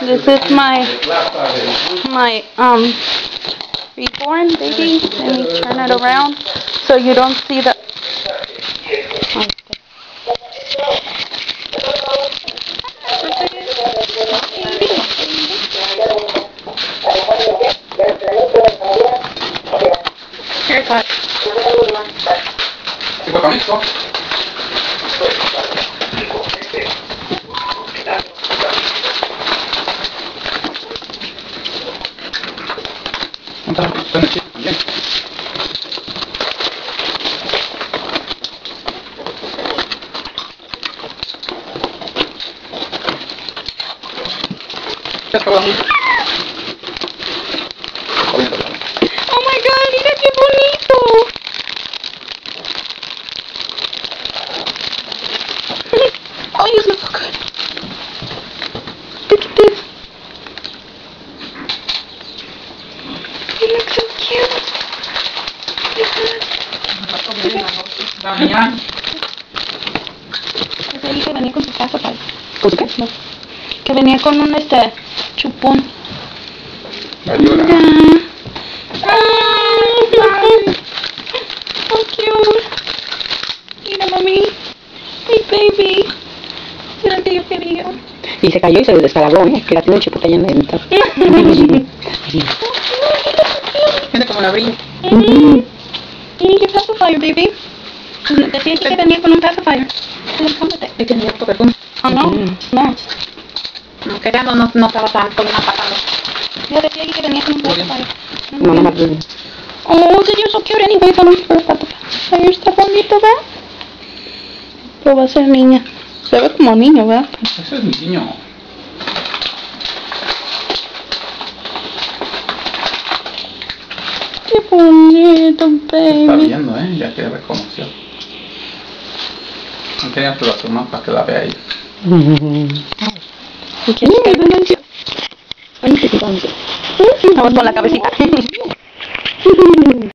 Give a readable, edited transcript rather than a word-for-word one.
This is my reborn baby. Let me turn it around so you don't see the. Haircut. Oh my God, mira qué bonito. Oh, you look so good. Look at this. You look so cute. Él que venía con su casa, padre. ¿Con qué? No. Que venía con un chupón. Ayuda. Ay, so cute. Mira, mami. Mi baby. Era el que yo quería. Y se cayó y se descalabró, ¿eh? Que la tiene chupota llena de mitad. Mira cómo la abrí. ¿Qué pacifier, baby? Decía que venía con un pacifier. Oh, no. No. No, que ya no estaba tan con una patada. Yo decía que venía con un pacifier. No, no, no. Oh, que yo so cute anyway, con un pacifier. Ahí está bonito, ¿verdad? Pero va a ser niña. Se ve como niño, ¿verdad? Ese es mi niño. Qué bonito, baby. Está viendo, ¿eh? Ya que reconoció. No quería que lo asuma para que la vea ahí. ¿Y qué? Vamos con la cabecita.